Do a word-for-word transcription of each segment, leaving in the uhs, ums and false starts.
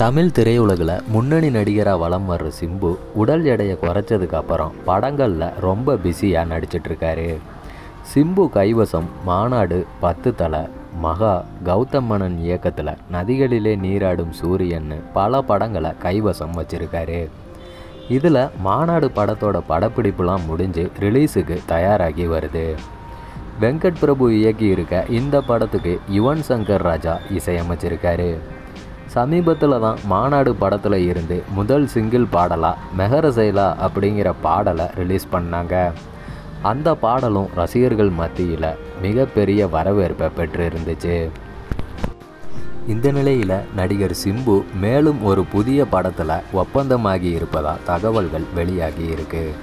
தமிழ் திரையுலகில் முன்னணி நடிகராக வலம் வர்ற சிம்பு உடல் எடையை குறைச்சதுக்கு அப்புறம் படங்களில் ரொம்ப பிஸியாக நடிச்சிட்ருக்காரு. சிம்பு கைவசம் மாநாடு, பத்து தலை, மகா, கௌதம் மணன் இயக்கத்தில் நதிகளிலே நீராடும் சூரியன்னு பல படங்களை கைவசம் வச்சுருக்காரு. இதில் மாநாடு படத்தோட படப்பிடிப்புலாம் முடிஞ்சு ரிலீஸுக்கு தயாராகி வருது. வெங்கட் பிரபு இயக்கி இருக்க இந்த படத்துக்கு யுவன் சங்கர் ராஜா இசையமைச்சிருக்காரு. சமீபத்தில் தான் மாநாடு படத்தில் இருந்து முதல் சிங்கிள் பாடலாக மெஹரசைலா அப்படிங்கிற பாடலை ரிலீஸ் பண்ணாங்க. அந்த பாடலும் ரசிகர்கள் மத்தியில் மிகப்பெரிய வரவேற்பை பெற்றிருந்துச்சு. இந்த நிலையில் நடிகர் சிம்பு மேலும் ஒரு புதிய படத்தில் ஒப்பந்தமாகி இருப்பதாக தகவல்கள் வெளியாகி இருக்குது.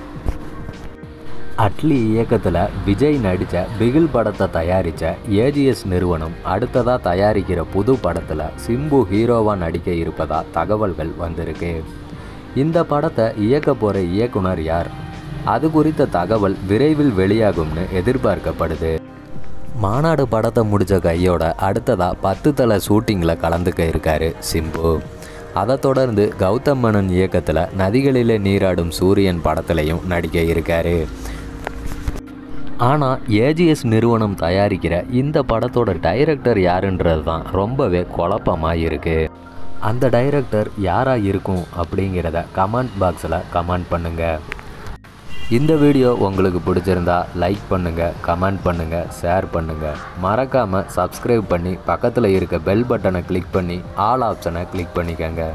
அட்லி இயக்கத்தில் விஜய் நடித்த பிகில் படத்தை தயாரித்த ஏஜிஎஸ் நிறுவனம் அடுத்ததாக தயாரிக்கிற புது படத்தில் சிம்பு ஹீரோவாக நடிக்க இருப்பதாக தகவல்கள் வந்திருக்கு. இந்த படத்தை இயக்க போகிற இயக்குனர் யார், அது குறித்த தகவல் விரைவில் வெளியாகும்னு எதிர்பார்க்கப்படுது. மாநாடு படத்தை முடித்த கையோட அடுத்ததாக பத்து தலை ஷூட்டிங்கில் கலந்துக்க இருக்கார் சிம்பு. அதை தொடர்ந்து கௌதம் மணன் இயக்கத்தில் நதிகளிலே நீராடும் சூரியன் படத்திலையும் நடிக்க இருக்கார். ஆனால் ஏஜிஎஸ் நிறுவனம் தயாரிக்கிற இந்த படத்தோட டைரக்டர் யாருன்றது தான் ரொம்பவே குழப்பமாக இருக்குது. அந்த டைரக்டர் யாராக இருக்கும் அப்படிங்கிறத கமெண்ட் பாக்ஸில் கமெண்ட் பண்ணுங்கள். இந்த வீடியோ உங்களுக்கு பிடிச்சிருந்தா லைக் பண்ணுங்கள், கமெண்ட் பண்ணுங்கள், ஷேர் பண்ணுங்கள். மறக்காமல் சப்ஸ்கிரைப் பண்ணி பக்கத்தில் இருக்க பெல் பட்டனை கிளிக் பண்ணி ஆல் ஆப்ஷனை கிளிக் பண்ணிக்கங்க.